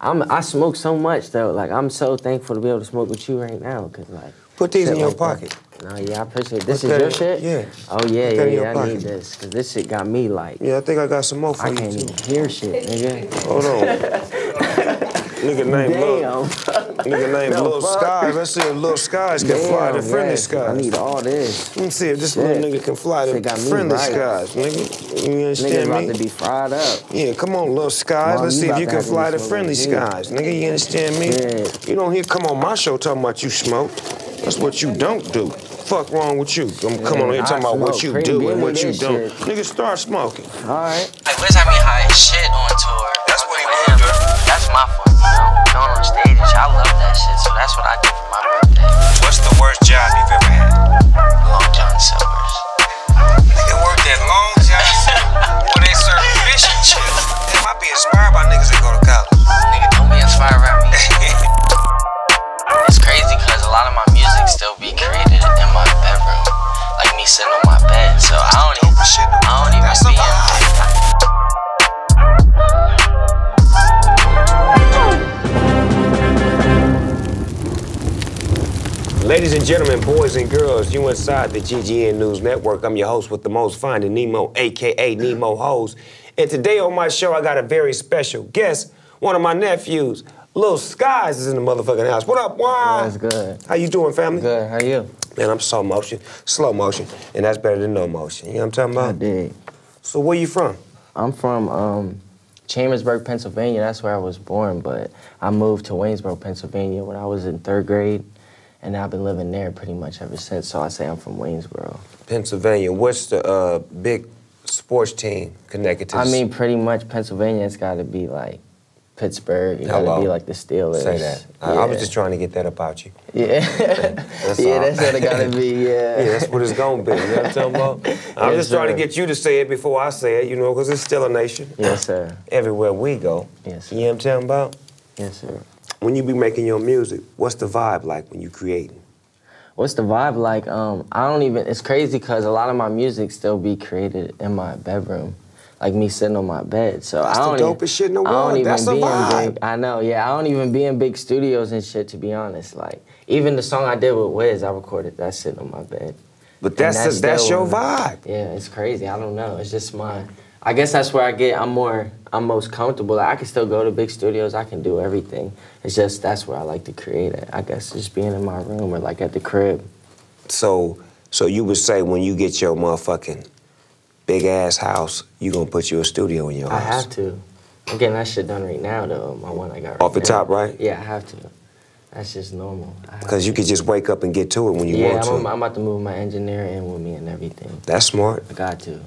I smoke so much though. Like I'm so thankful to be able to smoke with you right now. Cause like put these in your pocket. No, yeah, I appreciate it. This is your shit? Yeah. Oh, yeah, yeah, yeah, I need this. Because this shit got me like... Yeah, I think I got some more for you, too. I can't even hear shit, nigga. Hold on. Nigga named Lil Skies. Let's see if Lil Skies can fly to friendly skies. I need all this. Let me see if this little nigga can fly to friendly skies, nigga. You understand me? Nigga about to be fried up. Yeah, come on, Lil Skies. Let's see if you can fly to friendly skies. Nigga, you understand me? You don't hear come on my show talking about you smoke. That's what you don't do. Fuck wrong with you? I'm coming on here talking about what you do and what you don't. Nigga, start smoking. All right. Like, Wiz had me high as shit on tour. That's what he wanted to do. That's my fault. Going on stage, I love that shit, so that's what I do for my birthday. What's the worst job you've ever had? Long John Silvers. Nigga worked at Long John Silvers where they serve fish and chips. They might be inspired by niggas that go to college. Nigga, don't be inspired by me. It's crazy because a lot of my music still be created in my bedroom, like me sitting on my bed. So I don't even be in bed. Ladies and gentlemen, boys and girls, you inside the GGN News Network. I'm your host with the most, Finding Nemo, aka Nemo Hoes. And today on my show, I got a very special guest, one of my nephews. Lil Skies is in the motherfucking house. What up, why? That's good. How you doing, family? Good, how you? Man, I'm so motion, slow motion, and that's better than no motion. You know what I'm talking about? I did. So where you from? I'm from Chambersburg, Pennsylvania. That's where I was born, but I moved to Waynesboro, Pennsylvania when I was in 3rd grade, and I've been living there pretty much ever since, so I say I'm from Waynesboro. Pennsylvania, what's the big sports team connected to? I mean, pretty much Pennsylvania, it's gotta be like Pittsburgh, you gotta be like the Steelers. Say that. Yeah. I was just trying to get that about you. Yeah. That's what it gotta be, yeah. Yeah, that's what it's gonna be, you know what I'm talking about? I'm just trying to get you to say it before I say it, you know, because it's still a nation. Yes, sir. Everywhere we go. Yes, sir. You know what I'm talking about? Yes, sir. When you be making your music, what's the vibe like when you creating? What's the vibe like? I don't even, it's crazy because a lot of my music still be created in my bedroom. Like me sitting on my bed, so that's the dopest shit in the world. That's a vibe. I know, yeah. I don't even be in big studios and shit, to be honest. Like even the song I did with Wiz, I recorded that sitting on my bed. But that's your vibe. Yeah, it's crazy. I don't know. It's just my. I guess that's where I get. I'm most comfortable. Like, I can still go to big studios. I can do everything. It's just that's where I like to create it. I guess just being in my room or like at the crib. So you would say when you get your motherfucking big ass house, you gonna put you a studio in your house. I have to. I'm getting that shit done right now though, my one I got right now. Off the top, right? Yeah, I have to. That's just normal. Because you could just wake up and get to it when you want to. Yeah, I'm about to move my engineer in with me and everything. That's smart. I got to.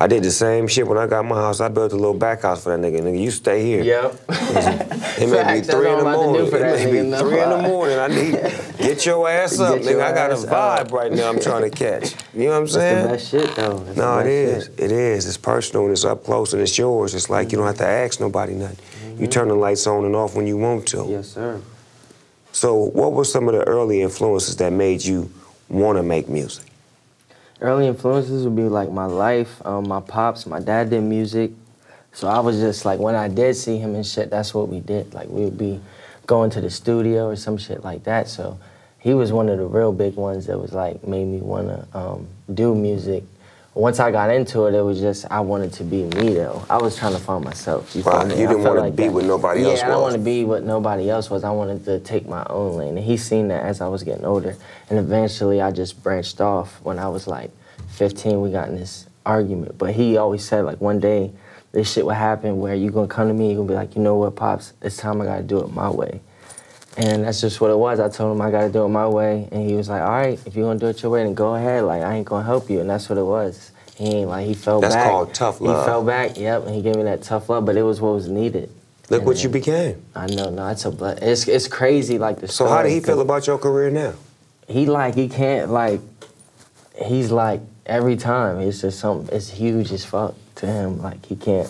I did the same shit when I got my house. I built a little back house for that nigga. Nigga, you stay here. Yep. It may be 3 in the morning. It may be 3 in the morning. I need get your ass up, nigga. I got a vibe right now I'm trying to catch. You know what I'm saying? That's the best shit, though. That's no, it is. It's personal and it's up close and it's yours. It's like you don't have to ask nobody nothing. You turn the lights on and off when you want to. Yes, sir. So what were some of the early influences that made you want to make music? Early influences would be like my life, my pops, my dad did music. So I was just like, when I did see him and shit, that's what we did. Like we would be going to the studio or some shit like that. So he was one of the real big ones that was like, made me wanna do music. Once I got into it, it was just, I wanted to be me though. I was trying to find myself. You didn't want to be what nobody else was. Yeah, I don't want to be what nobody else was. I wanted to take my own lane. And he seen that as I was getting older. And eventually I just branched off. When I was like 15, we got in this argument. But he always said like, one day this shit would happen where you gonna come to me, you're gonna be like, you know what, Pops, it's time I gotta do it my way. And that's just what it was. I told him I gotta do it my way. And he was like, all right, if you're gonna do it your way, then go ahead. Like, I ain't gonna help you. And that's what it was. He ain't like, he fell back. That's called tough love. He fell back, yep, and he gave me that tough love, but it was what was needed. Look what you became. I know, no, it's crazy, like the story. So how do he feel about your career now? He can't, like, he's like, every time, it's just something, it's huge as fuck to him. Like, he can't.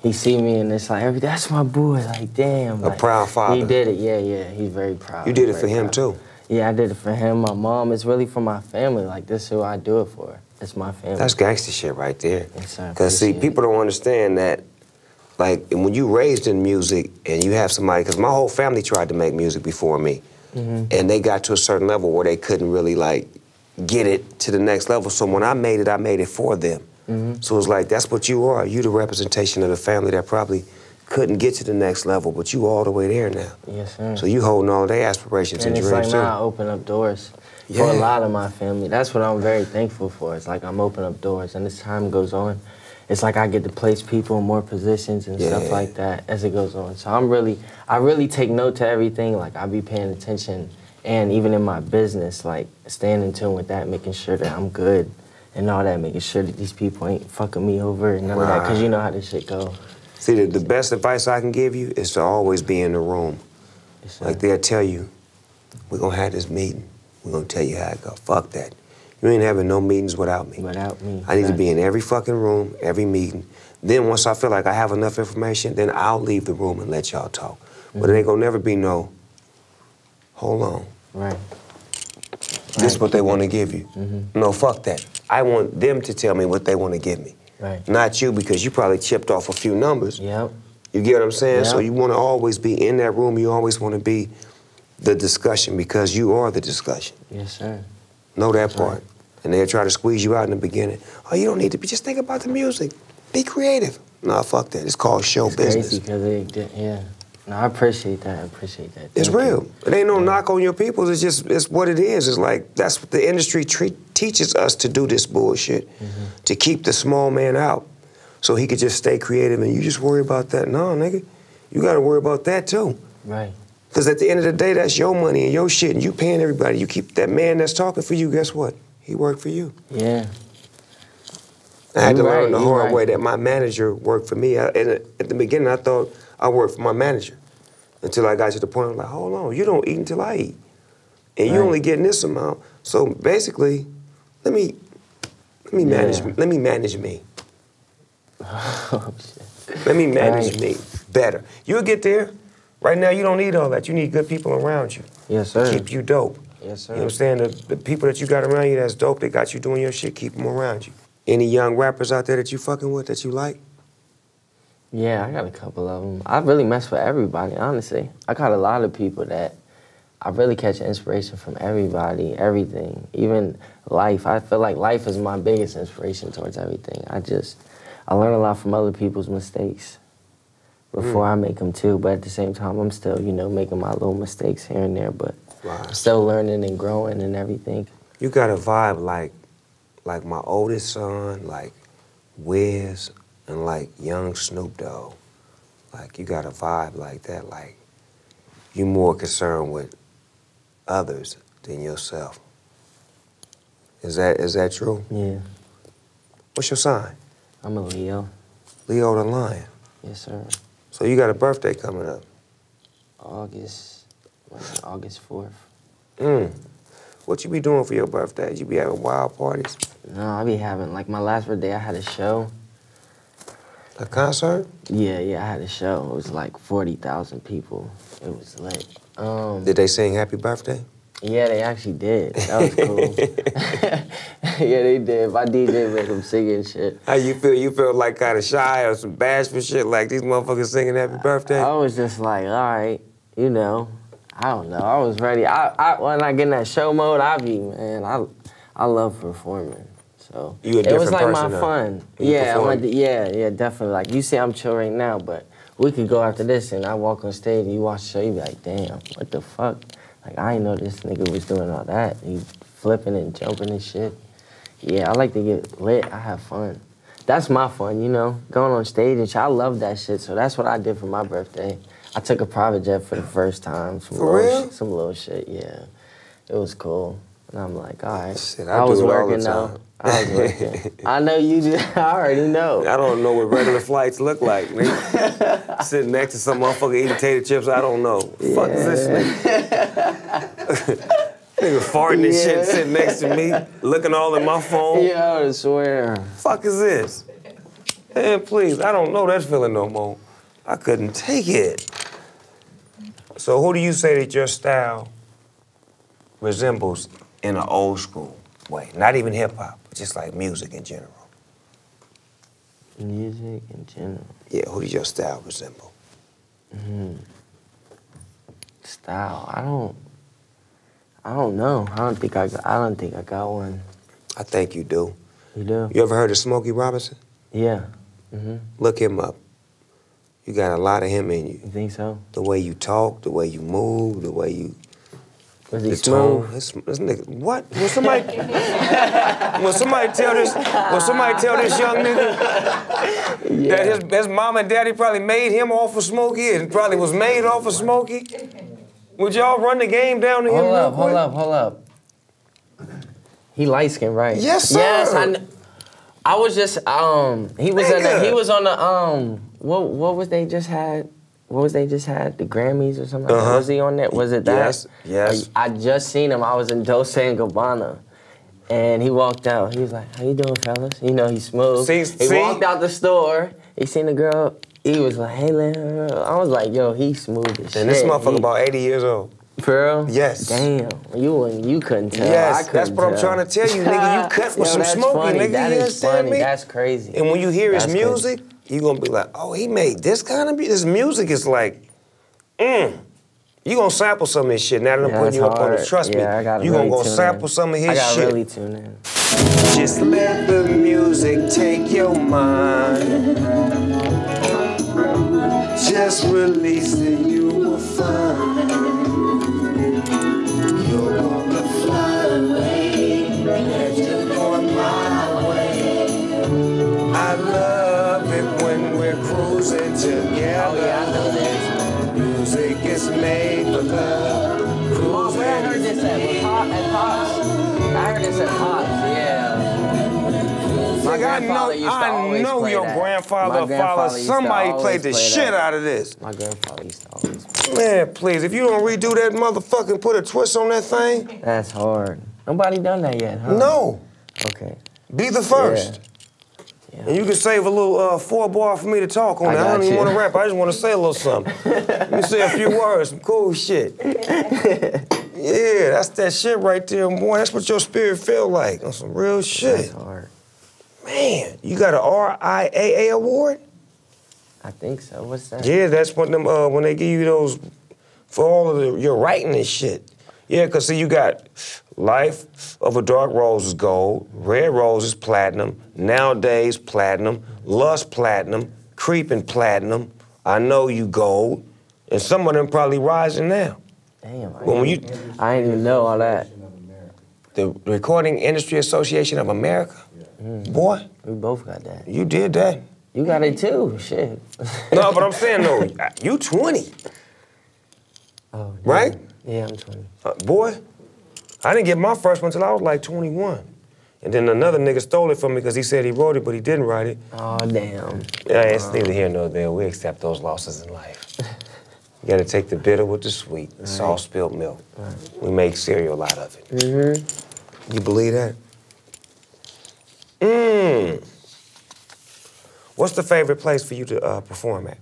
He see me and it's like, that's my boy, like, damn. A like, proud father. He did it, yeah, he's very proud. You did it for him, too. Yeah, I did it for him, my mom. It's really for my family. Like, this is who I do it for. It's my family. That's gangster shit right there. Yes, sir. Because, see, people don't understand that like, and when you raised in music and you have somebody, because my whole family tried to make music before me, and they got to a certain level where they couldn't really like get it to the next level. So when I made it for them. So it's like, that's what you are. You the representation of the family that probably couldn't get to the next level, but you all the way there now. Yes, sir. So you holding all their aspirations and dreams. And it's like now I open up doors for a lot of my family. That's what I'm very thankful for. It's like I'm opening up doors, and as time goes on, it's like I get to place people in more positions and stuff like that as it goes on. So I'm really, I really take note to everything. Like I be paying attention, and even in my business, like staying in tune with that, making sure that I'm good and all that, making sure that these people ain't fucking me over and none of that, because you know how this shit go. See, the best advice I can give you is to always be in the room. Yes, like they'll tell you, we're gonna have this meeting. We're gonna tell you how it go. Fuck that. You ain't having no meetings without me. Without me. I need to be in every fucking room, every meeting. Then once I feel like I have enough information, then I'll leave the room and let y'all talk. But it ain't gonna never be no, hold on. This is what they wanna give you. No, fuck that. I want them to tell me what they wanna give me. Not you, because you probably chipped off a few numbers. You get what I'm saying? So you wanna always be in that room. You always wanna be the discussion, because you are the discussion. Yes, sir. Know that part. And they'll try to squeeze you out in the beginning. Oh, you don't need to be, just think about the music. Be creative. Nah, fuck that. It's called show business. It's crazy, because no, I appreciate that, It's real. It ain't no knock on your people, it's just, it's what it is. It's like, that's what the industry teaches us to do this bullshit, to keep the small man out so he could just stay creative and you just worry about that. No, nigga, you gotta worry about that too. Because at the end of the day, that's your money and your shit, and you paying everybody. You keep that man that's talking for you, guess what? He worked for you. I had to learn the hard way that my manager worked for me. At the beginning, I thought I worked for my manager until I got to the point, I'm like, hold on, you don't eat until I eat. And you only getting this amount. So basically, let me manage me. Let me manage me. Oh, shit. Let me manage me better. You'll get there. Right now, you don't need all that. You need good people around you. Yes, sir. Keep you dope. Yes, sir. You know what I'm saying? The people that you got around you that's dope, they got you doing your shit, keep them around you. Any young rappers out there that you fucking with that you like? Yeah, I got a couple of them. I really mess with everybody, honestly. I got a lot of people that I really catch inspiration from everybody, everything, even life. I feel like life is my biggest inspiration towards everything. I learn a lot from other people's mistakes before I make them too, but at the same time, I'm still, you know, making my little mistakes here and there, but I'm still learning and growing and everything. You got a vibe like my oldest son, like Wiz, and like young Snoop Dogg. Like, you got a vibe like that, like, you more concerned with others than yourself. Is that true? Yeah. What's your sign? I'm a Leo. Leo the Lion. Yes, sir. So you got a birthday coming up. August 4th. What you be doing for your birthday? You be having wild parties? No, I be having, like my last birthday, I had a show. A concert? Yeah, I had a show. It was like 40,000 people. It was lit. Did they sing happy birthday? Yeah, they actually did. That was cool. Yeah, they did. My DJ made them sing and shit. How you feel? You feel like kind of shy or some bashful shit, like these motherfuckers singing happy birthday? I was just like, all right, you know, I don't know. I was ready. When I get in that show mode, I love performing. So you a different person. It was like my fun. Yeah, yeah, definitely. Like you see, I'm chill right now, but we could go after this, and I walk on stage, and you watch the show, you be like, damn, what the fuck? Like, I didn't know this nigga was doing all that. He flipping and jumping and shit. Yeah, I like to get lit. I have fun. That's my fun, you know? Going on stage and shit. I love that shit, so that's what I did for my birthday. I took a private jet for the first time. Some little shit, yeah. It was cool. And I'm like, all right. Shit, I was working though. I was working. I know you just, I already know. I don't know what regular flights look like, man. Sitting next to some motherfucker eating potato chips, I don't know. Yeah. Fuck is this nigga? Nigga farting and shit sitting next to me, looking all in my phone. Yeah, I swear. Fuck is this? Man, please, I don't know that feeling no more. I couldn't take it. So who do you say that your style resembles in an old school way? Not even hip hop, but just like music in general. Music in general. Yeah, who does your style resemble? Style, I don't know. I don't think I got one. I think you do. You do? You ever heard of Smokey Robinson? Yeah. Look him up. You got a lot of him in you. You think so? The way you talk, the way you move, the way you... Was he smooth? This nigga, what? Will somebody tell this young nigga that his mom and daddy probably made him off of Smokey and probably was made off of Smokey? Would y'all run the game down to him real quick? Hold up. He light-skinned, right? Yes, sir. Yes, I was just, he was on the, what was they just had? The Grammys or something? Was he on that? Was it that? Yes. I just seen him. I was in Dolce & Gabbana. And he walked out. He was like, how you doing, fellas? You know, he's smooth. He walked out the store. He seen the girl. He was like, hey, Lil. I was like, yo, he's smooth as shit. And this motherfucker about 80 years old. For real? Yes. Damn, you couldn't tell. Yes, that's what I'm trying to tell you, nigga. You cut with some Smokey, nigga. That is funny. That's crazy. And when you hear his music, you gonna be like, oh, he made this kind of music. His music is like, You gonna sample some of his shit. Now that I'm putting you up on it, trust me. You gonna go sample some of his shit. I gotta really tune in. Just let the music take your mind. Just release it, you will find. You're gonna fly away, and you're going my way. I love it when we're cruising together. Music is made for love. Cruising. I heard this at Pops. I heard this at Pops, yeah. I know your grandfather or father. Somebody played the shit out of this. My grandfather used to always play. Man, please, if you don't redo that motherfucking, put a twist on that thing. That's hard. Nobody done that yet, huh? No. Okay. Be the first. Yeah. And you can save a little 4 bar for me to talk on that. I don't even want to rap. I just want to say a little something. Let me say a few words, some cool shit. Yeah, that's that shit right there, boy. That's what your spirit feel like, on some real shit. That's hard. Man, you got an RIAA award? I think so. What's that? Yeah, that's one of them, when they give you those for all of your writing and shit. Yeah, because see, you got Life of a Dark Rose is gold, Red Rose is platinum, Nowadays platinum, Lust platinum, Creeping platinum, I Know You gold, and some of them probably rising now. Damn, I didn't even know all that. The Recording Industry Association of America? Yeah. Boy. We both got that. You did that. You got it too, shit. No, but I'm saying though, you 20. Oh, damn. Right? Yeah, I'm 20. Boy, I didn't get my first one until I was like 21. And then another nigga stole it from me because he said he wrote it, but he didn't write it. Oh, damn. Yeah, it's neither here nor there. We accept those losses in life. You gotta take the bitter with the sweet. It's all spilled milk. Right. We make cereal out of it. You believe that? What's the favorite place for you to perform at?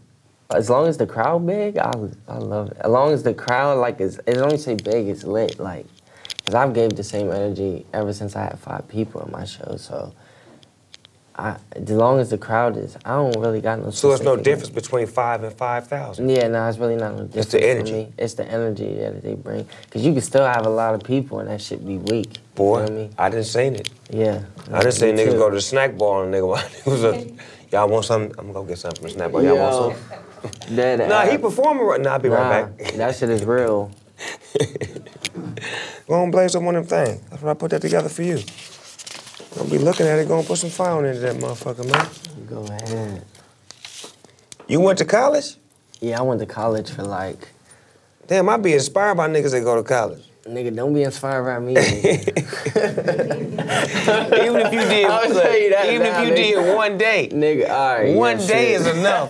As long as the crowd big, I love it. As long as the crowd, like, it don't say big, it's lit, like, because I've gave the same energy ever since I had 5 people in my show, so as long as the crowd is, I don't really got no... So there's no difference between 5 and 5,000? Yeah, no, it's really not no difference. It's the energy. For me. It's the energy that they bring, because you can still have a lot of people and that shit be weak. Boy, you know what I mean? I done seen it. Yeah. I done seen niggas go to the snack bar and nigga was a... Y'all want something? I'm gonna go get something from Snap. Y'all want something? Nah, he performing right now. I'll be right back. That shit is real. Gonna blaze up one of them things. That's what I put that together for you. Gonna be looking at it, gonna put some fire into that motherfucker, man. Go ahead. You went to college? Yeah, I went to college for like... Damn, I be inspired by niggas that go to college. Nigga, don't be inspired by me. Even if you did, I'll tell you that even now, if you did one day. Nigga, all right. One day is enough.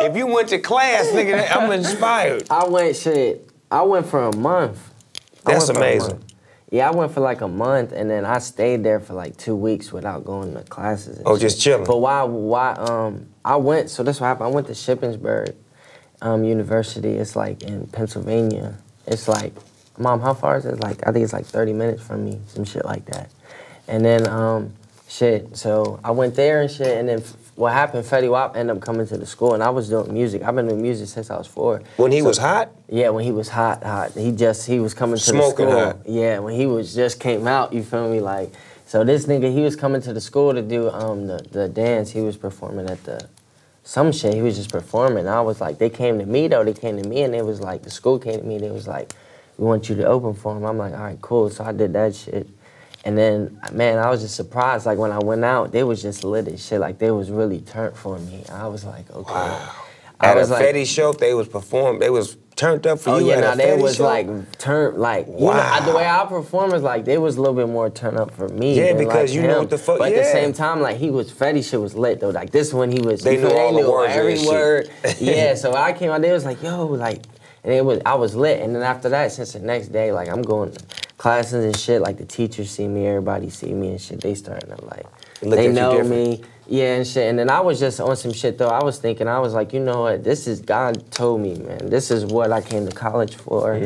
If you went to class, nigga, I'm inspired. I went for a month. That's amazing. Yeah, I went for like a month, and then I stayed there for like 2 weeks without going to classes. And just chilling. But I went, so that's what happened. I went to Shippensburg University. It's like in Pennsylvania. It's like... Mom, how far is it? Like, I think it's like 30 minutes from me, some shit like that. And then, so I went there and shit, and then what happened, Fetty Wap ended up coming to the school, and I was doing music. I've been doing music since I was 4. When he was hot? Yeah, when he was hot. He was coming to the school. Hot. Yeah, when he was just came out, you feel me? Like, so this nigga, he was coming to the school to do the dance. He was performing at the, some shit, he was just performing. I was like, they came to me though, they came to me, and it was like, the school came to me, they was like, we want you to open for him. I'm like, all right, cool. So I did that shit. And then, man, I was just surprised. Like, when I went out, they was just lit as shit. Like, they was really turned for me. I was like, okay. Wow. At a Fetty show, they was performed. They was turned up for you. Oh yeah, now they was like turned. Like, wow. You know, the way I perform is like they was a little bit more turned up for me. Yeah, because you know what the fuck. But at the same time, like he was Fetty shit was lit though. Like this one, he was. They knew all the words, every word. Yeah, so I came out. They was like, yo, like. And it was, I was lit, and then after that, since the next day, like, I'm going to classes and shit, like, the teachers see me, everybody see me and shit, they starting to, like, they know me, yeah, and shit, and then I was just on some shit, though, I was thinking, I was like, you know what, this is, God told me, man, this is what I came to college for,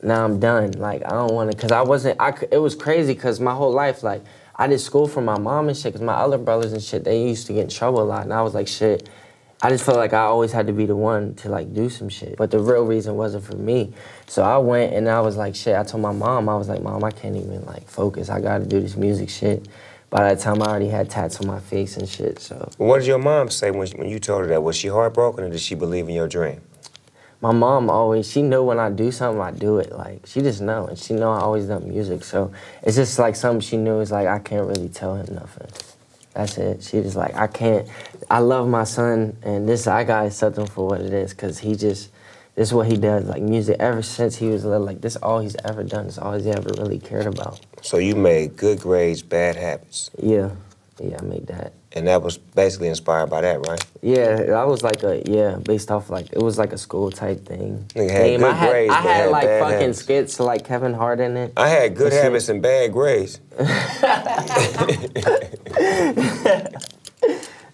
now I'm done, like, I don't want to, because I wasn't, it was crazy, because my whole life, like, I did school for my mom and shit, because my other brothers and shit, they used to get in trouble a lot, and I was like, shit, I just felt like I always had to be the one to like do some shit. But the real reason wasn't for me. So I went and I was like, shit, I told my mom, I was like, Mom, I can't even like focus. I gotta do this music shit. By that time, I already had tats on my face and shit, so. What did your mom say when you told her that? Was she heartbroken or did she believe in your dream? My mom always, she knew when I do something, I do it. Like, she just know, and she know I always done music. So it's just like something she knew is like, I can't really tell him nothing. That's it. She was like, I can't. I love my son, and this I gotta accept him for what it is, cause he just, this is what he does. Like music, ever since he was little, like this all he's ever done. It's all he's ever really cared about. So you made good grades, bad habits. Yeah, yeah, I made that. And that was basically inspired by that, right? Yeah, I was like a based off like it was like a school type thing. Nigga had good grades, I had like fucking habits. Skits like Kevin Hart in it. I had good habits and bad grades.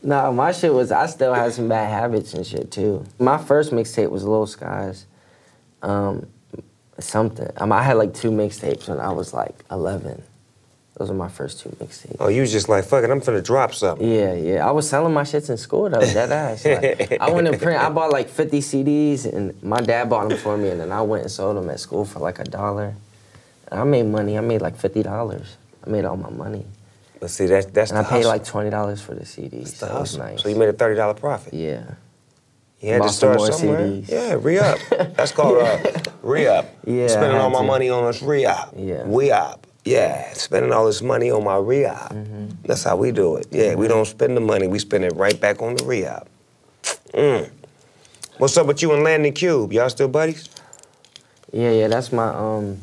Nah, my shit was, I still had some bad habits and shit too. My first mixtape was Lil Skies, something. I had like 2 mixtapes when I was like 11. Those were my first 2 mixtapes. Oh, you was just like, fuck it, I'm finna drop something. Yeah, yeah. I was selling my shits in school, though, dead ass. Like, I went to print, I bought like 50 CDs, and my dad bought them for me, and then I went and sold them at school for like $1. And I made money. I made like $50. I made all my money. But see, that's and the hustle. I paid like $20 for the CDs. That's the hustle. Nice. So you made a $30 profit. Yeah. You had to start somewhere. CDs. Yeah, re-up. That's called re-up. Yeah, spending all my money on us re-up. Yeah. We-up. Yeah, spending all this money on my re-op. That's how we do it. Yeah, we don't spend the money, we spend it right back on the re-op. What's up with you and Landon Cube? Y'all still buddies? Yeah, yeah, that's my,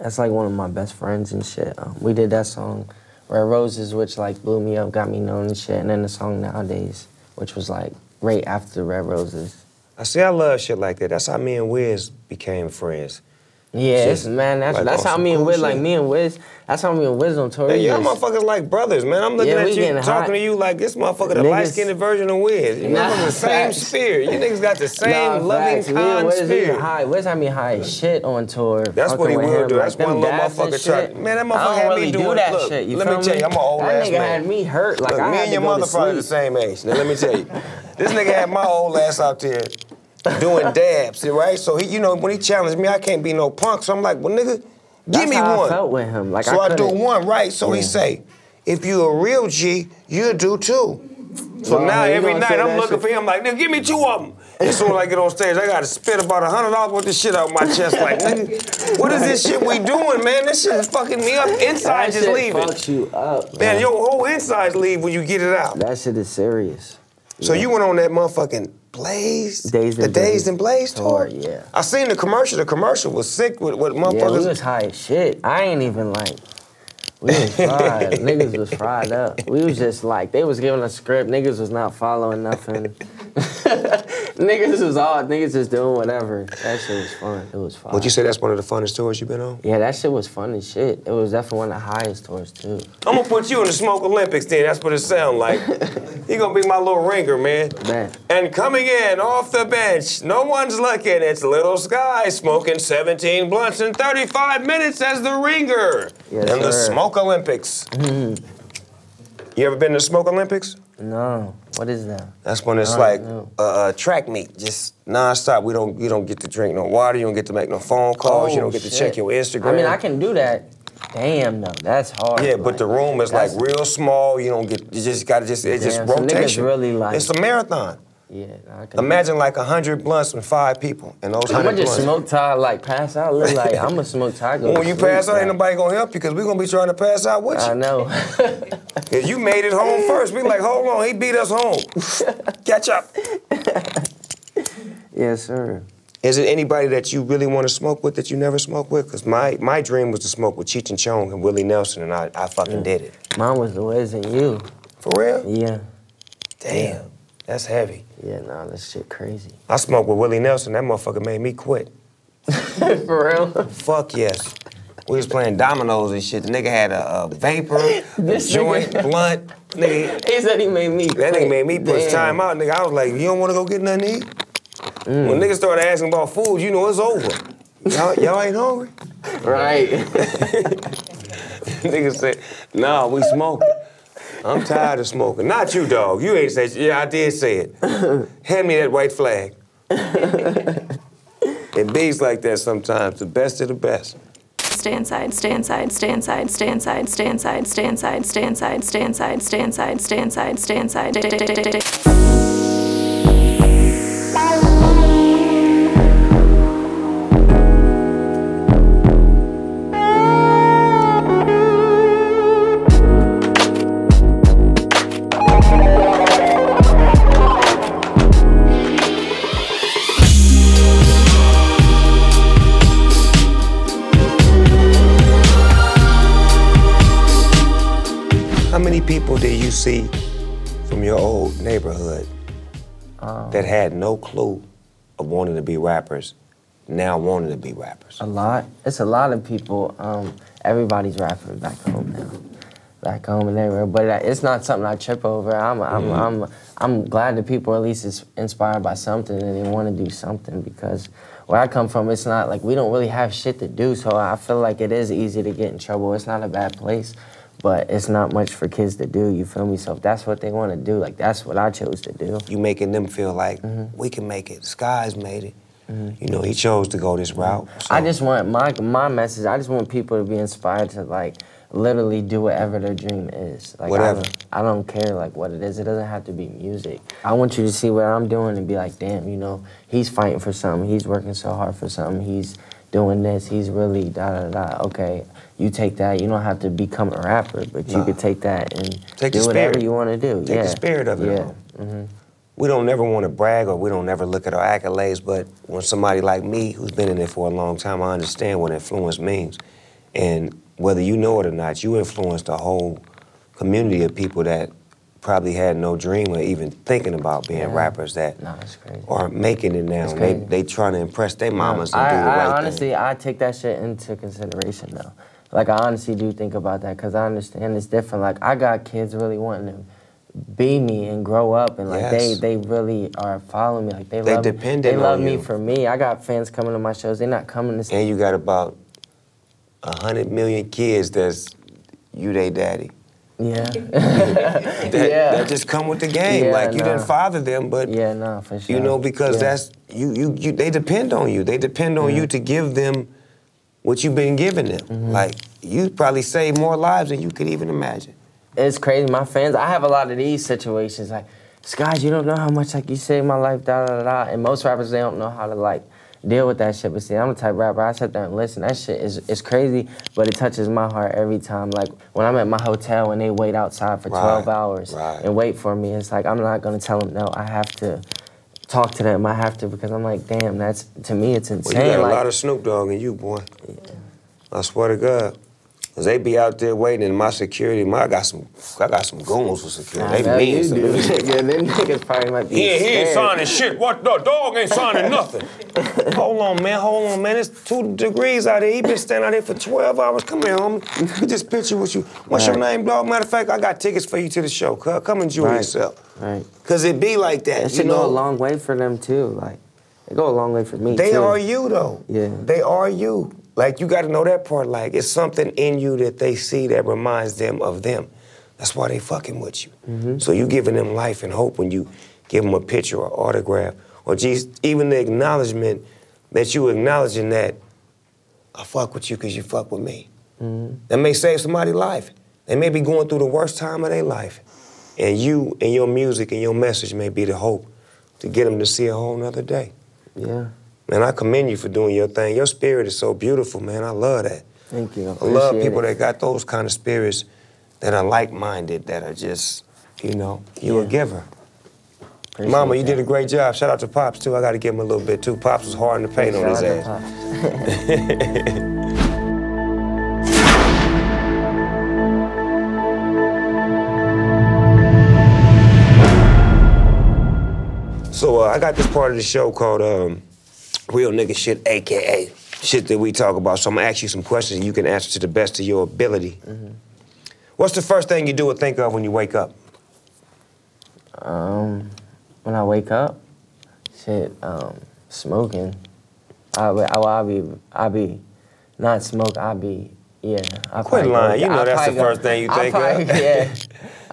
that's like one of my best friends and shit. We did that song, Red Roses, which like blew me up, got me known and shit, and then the song Nowadays, which was like right after Red Roses. I see, I love shit like that. That's how me and Wiz became friends. Yeah, just, man, that's how me and Wiz, like me and Wiz, that's how me and Wiz on tour. Yeah, y'all motherfuckers like brothers, man. I'm looking at you, talking to you like this motherfucker, the light-skinned version of Wiz. You know, from the same spirit. You niggas got the same loving kind spirit. Wiz had me high as shit on tour. That's what he will do. That's one little motherfucker tried. Man, that motherfucker had me doing that shit. Let me tell you, I'm an old ass man. That nigga had me hurt. Look, me and your mother probably the same age. Now, let me tell you. This nigga had my old ass out there. Doing dabs, right? So he, you know, when he challenged me, I can't be no punk. So I'm like, well, nigga, give me one. I felt with him. Like, so I do one, right? So he say, if you a real G, you do 2. So now every night I'm looking for him. I'm like, nigga, give me 2 of them. As soon as I get on stage, I gotta spit about $100 worth of shit out of my chest. Like, nigga, what is this shit we doing, man? This shit is fucking me up. Inside just leaving. That shit fucks you up, man. Your whole insides leave when you get it out. That shit is serious. So you went on that motherfucking Blaze, the Days and Blaze tour. Yeah, I seen the commercial. The commercial was sick with motherfuckers. Yeah, we was high as shit. I ain't even like, we was fried. Niggas was fried up. We was just like, they was giving us script. Niggas was not following nothing. Niggas was all, niggas just doing whatever. That shit was fun. It was fun. Would you say that's one of the funnest tours you've been on? Yeah, that shit was fun as shit. It was definitely one of the highest tours too. I'm gonna put you in the Smoke Olympics then. That's what it sound like. He gonna be my little ringer, man. And coming in off the bench, no one's looking, it's Lil Skies smoking 17 blunts in 35 minutes as the ringer in the Smoke Olympics. You ever been to the Smoke Olympics? No. What is that? That's when it's like track meet, just nonstop. You don't get to drink no water. You don't get to make no phone calls. Oh, you don't get to check your Instagram. I mean, I can do that. Damn, though, that's hard. Yeah, but like, the room is like real small. You don't get. You just gotta it's just rotation. Really like, it's a marathon. Yeah, I can imagine like 100 blunts and 5 people, and those 100 blunts. I'ma just smoke till like pass out. Look like I'ma smoke till I go. When you pass out, ain't nobody gonna help you because we gonna be trying to pass out with you. I know. If you made it home first, we like, hold on, he beat us home. Catch up. Yes, sir. Is it anybody that you really want to smoke with that you never smoked with? Because my dream was to smoke with Cheech and Chong and Willie Nelson, and I fucking did it. Mine was the Wiz and you. For real? Yeah. Damn. That's heavy. Yeah, nah, this shit crazy. I smoked with Willie Nelson. That motherfucker made me quit. For real? Fuck yes. We was playing dominoes and shit. The nigga had a vapor, a joint, blunt. Nigga, he said he made me quit. That nigga made me push time out, nigga. I was like, you don't want to go get nothing to eat? Mm. When niggas started asking about food, you know it's over. Y'all ain't hungry? Right. Niggas said, nah, we smoking. I'm tired of smoking. Not you, dog. You ain't said, yeah, I did say it. Hand me that white flag. It beats like that sometimes, the best of the best. Stay inside, stay inside, stay inside, stay inside, stay inside, stay inside, stay inside, stay inside, stay inside, stay inside, stay inside, stay inside. People that you see from your old neighborhood that had no clue of wanting to be rappers, now wanting to be rappers? A lot. It's a lot of people. Everybody's rappers back home now. Back home in the neighborhood. But it's not something I trip over. I'm glad that people at least is inspired by something and they want to do something, because where I come from, it's not like we don't really have shit to do, so I feel like it is easy to get in trouble. It's not a bad place. But it's not much for kids to do, you feel me? So if that's what they want to do, like, that's what I chose to do. You making them feel like, we can make it. Skies made it. You know, he chose to go this route. So. I just want, my message, I just want people to be inspired to, like, literally do whatever their dream is. Like, whatever. I don't care, like, what it is. It doesn't have to be music. I want you to see what I'm doing and be like, damn, you know, he's fighting for something. He's working so hard for something. He's doing this. He's really da-da-da. Okay. You take that. You don't have to become a rapper, but you could take that and do whatever you want to do. Take the spirit of it. Yeah. We don't never want to brag, or we don't never look at our accolades, but when somebody like me, who's been in it for a long time, I understand what influence means. And whether you know it or not, you influenced a whole community of people that probably had no dream or even thinking about being rappers that are making it now. They trying to impress their mamas and do the right thing. Honestly, I take that shit into consideration, though. Like, I honestly do think about that, because I understand it's different. Like, I got kids really wanting to be me and grow up, and, like, they really are following me. Like, they love me for me. I got fans coming to my shows. They're not coming to see me. And you got about 100 million kids that's you, they daddy. Yeah. That just come with the game. Yeah, like, you didn't father them, but... Yeah, no, for sure. You know, because that's... They depend on you. They depend on you to give them what you've been giving them. Like, you probably saved more lives than you could even imagine. It's crazy. My fans, I have a lot of these situations. Like, Skies, you don't know how much, like, you saved my life, da-da-da-da. And most rappers, they don't know how to, like, deal with that shit. But see, I'm the type of rapper, I sit there and listen. That shit is crazy, but it touches my heart every time. Like, when I'm at my hotel and they wait outside for 12 hours and wait for me, it's like, I'm not gonna tell them no. I have to talk to them. I have to, because I'm like, damn, that's, to me, it's insane. Well, you got a lot of Snoop Dogg in you, boy. Yeah. I swear to God. Cause they be out there waiting, and my security, I got some goons with security. They mean some. Yeah, them niggas probably might be scared. He ain't signing shit. What the dog ain't signing nothing. Hold on, man. It's 2 degrees out here. He been standing out here for 12 hours. Come here, homie. We just picture with you. What's your name, dog? Matter of fact, I got tickets for you to the show. Come enjoy yourself. Right. Cause it be like that. It should go a long way for them too. Like, it go a long way for me. They are you though. Yeah. They are you. Like, you got to know that part. Like, it's something in you that they see that reminds them of them. That's why they fucking with you. Mm-hmm. So you giving them life and hope when you give them a picture or autograph, or even the acknowledgement that you acknowledging that I fuck with you because you fuck with me. Mm-hmm. That may save somebody's life. They may be going through the worst time of their life. And you and your music and your message may be the hope to get them to see a whole nother day. Yeah. Man, I commend you for doing your thing. Your spirit is so beautiful, man. I love that. Thank you. I love people that got those kind of spirits that are like-minded, that are just, you know, you're a giver. Mama, you did a great job. Shout out to Pops, too. I got to give him a little bit, too. Pops was hard in the paint on his ass. So I got this part of the show called Real Nigga Shit, AKA shit that we talk about. So I'm gonna ask you some questions and you can answer to the best of your ability. Mm-hmm. What's the first thing you do or think of when you wake up? When I wake up, smoking. I be not smoke. Quit lying. You know that's the first thing you think of. Yeah.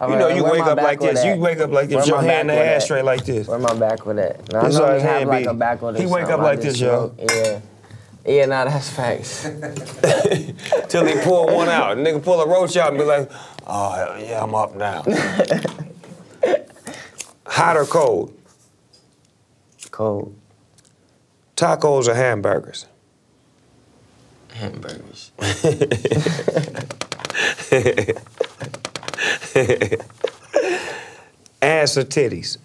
You know you wake up like this. You wake up like this. Your hand in the ashtray like this. Where my back with that? No, I normally have like a back with this. He wake up like this, yo. Yeah. Yeah, nah, that's facts. Till he pull one out. Nigga pull a roach out and be like, oh, yeah, I'm up now. Hot or cold? Cold. Tacos or hamburgers? Hamburgers. Ass or titties?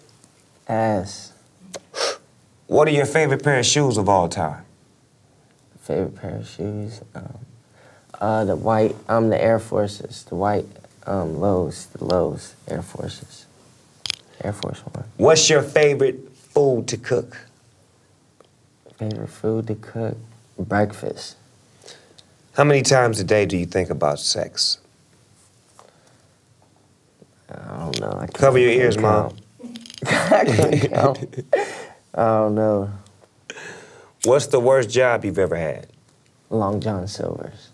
Ass. What are your favorite pair of shoes of all time? Favorite pair of shoes? The white, the Air Forces, the white Lows, the Lows, Air Forces. Air Force One. What's your favorite food to cook? Favorite food to cook? Breakfast. How many times a day do you think about sex? I don't know. I cover your ears, Mom. I can't count. I don't know. What's the worst job you've ever had? Long John Silvers.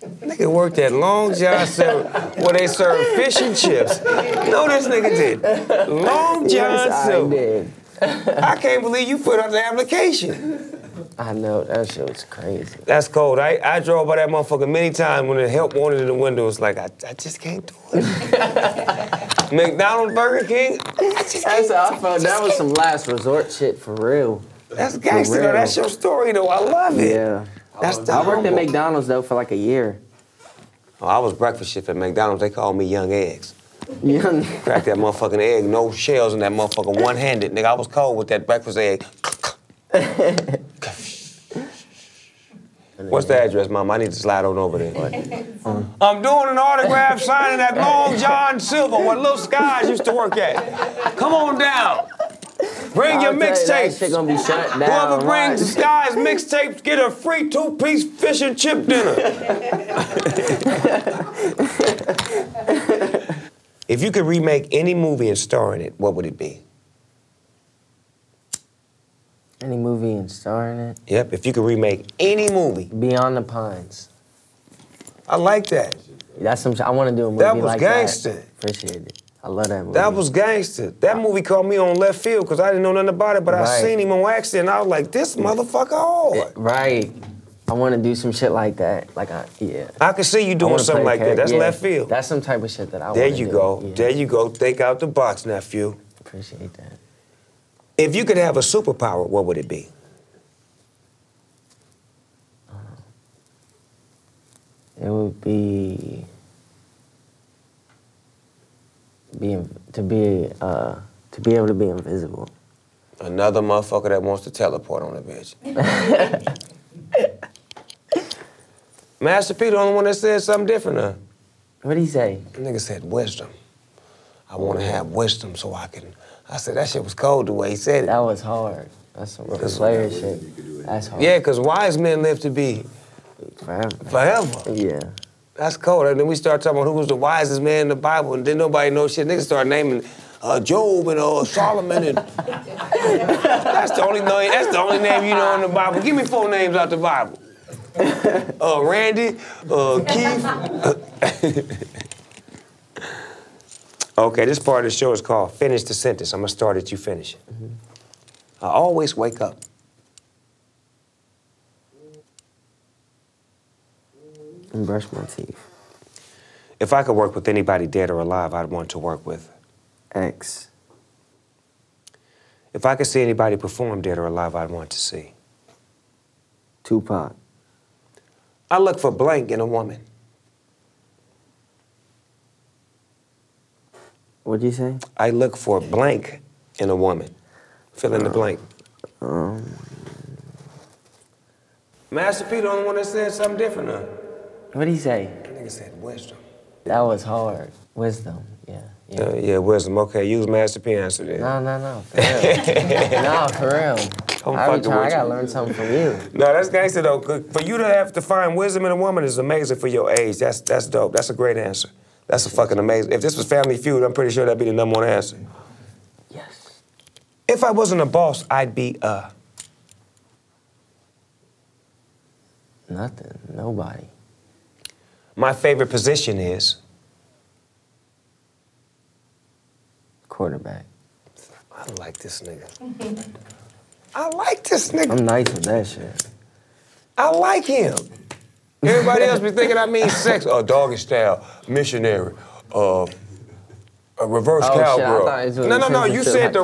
Nigga worked at Long John Silvers where they serve fish and chips. No, this nigga did. Long John Silvers. Yes, I did. I can't believe you put up the application. I know, that shit was crazy. That's cold. I drove by that motherfucker many times when the help wanted in the window. It's like, I just can't do it. McDonald's, Burger King, I just can't. That's how I felt. That was some last resort shit, for real. That's gangster, though. That's your story, though. I love it. Yeah. I worked at McDonald's, though, for like a year. Oh, I was breakfast shift at McDonald's. They called me Young Eggs. Young? Crack that motherfucking egg, no shells in that motherfucker, one-handed. Nigga, I was cold with that breakfast egg. What's the address, Mom? I need to slide on over there. I'm doing an autograph signing at Long John Silver, where Lil Skies used to work at. Come on down. Bring your mixtapes. Whoever brings Skies mixtapes, get a free two-piece fish and chip dinner. If you could remake any movie and star in it, what would it be? Any movie and star in it? Yep, if you could remake any movie. Beyond the Pines. I like that. That's some. I want to do a movie like that. That was gangster. Appreciate it. I love that movie. That was gangster. That movie caught me on left field because I didn't know nothing about it, but I seen him on accident and I was like, this motherfucker hard. Right. I want to do some shit like that. Like, I could see you doing something like that. That's left field. That's some type of shit that I want to do. There you go. Yeah. There you go. Think out the box, nephew. Appreciate that. If you could have a superpower, what would it be? It would be to be able to be invisible. Another motherfucker that wants to teleport on the bitch. Master P, the only one that said something different, huh? What'd he say? The nigga said wisdom. I want to have wisdom so I can. I said, that shit was cold the way he said it. That was hard. That's some player shit. That's hard. Yeah, because wise men live to be forever. Yeah. That's cold. And then we start talking about who was the wisest man in the Bible, and then nobody knows shit. Niggas start naming Job and Solomon and... that's the only name you know in the Bible. Give me four names out the Bible. Randy, Keith. Okay, this part of the show is called Finish the Sentence. I'm gonna start it, you finish it. Mm-hmm. I always wake up. And brush my teeth. If I could work with anybody dead or alive, I'd want to work with X. If I could see anybody perform dead or alive, I'd want to see Tupac. I look for blank in a woman. What'd you say? I look for blank in a woman. Fill in the blank. Master P, the only one that said something different, huh? What'd he say? That nigga said wisdom. That was hard. Wisdom, yeah. Yeah, yeah, wisdom. Okay, use Master P answer then. No, for real. No, for real. I gotta learn something from you. No, that's gangster though. For you to have to find wisdom in a woman is amazing for your age. That's dope. That's a great answer. That's a fucking amazing. If this was Family Feud, I'm pretty sure that'd be the number one answer. Yes. If I wasn't a boss, I'd be a... Nothing. Nobody. My favorite position is... Quarterback. I like this nigga. I like this nigga. I'm nice with that shit. I like him. Everybody else be thinking I mean sex. Doggy style, missionary, a reverse cowgirl. No, you said the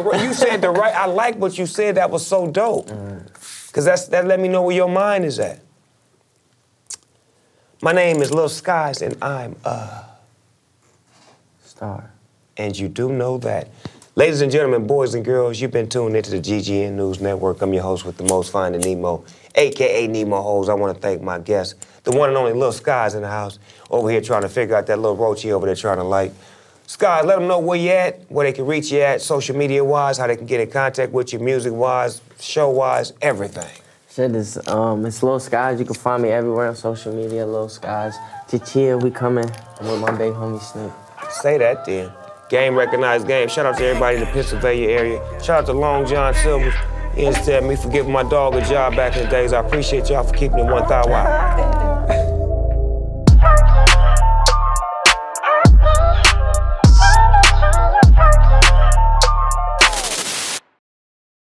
right. I like what you said. That was so dope. Cause that let me know where your mind is at. My name is Lil Skies and I'm a star. And you do know that. Ladies and gentlemen, boys and girls, you've been tuned into the GGN News Network. I'm your host with the most, Finding Nemo, AKA Nemo Hoes. I want to thank my guest, the one and only Lil Skies in the house, over here trying to figure out that little roachy over there trying to like. Skies, let them know where you at, where they can reach you at, social media-wise, how they can get in contact with you, music-wise, show-wise, everything. Shit, it's Lil Skies. You can find me everywhere on social media, Lil Skies. Chichia, we coming. I'm with my big homie Snoop. Say that then. Game recognized game. Shout out to everybody in the Pennsylvania area. Shout out to Long John Silvers. He instead me for giving my dog a job back in the days. I appreciate y'all for keeping it 1,000 wide.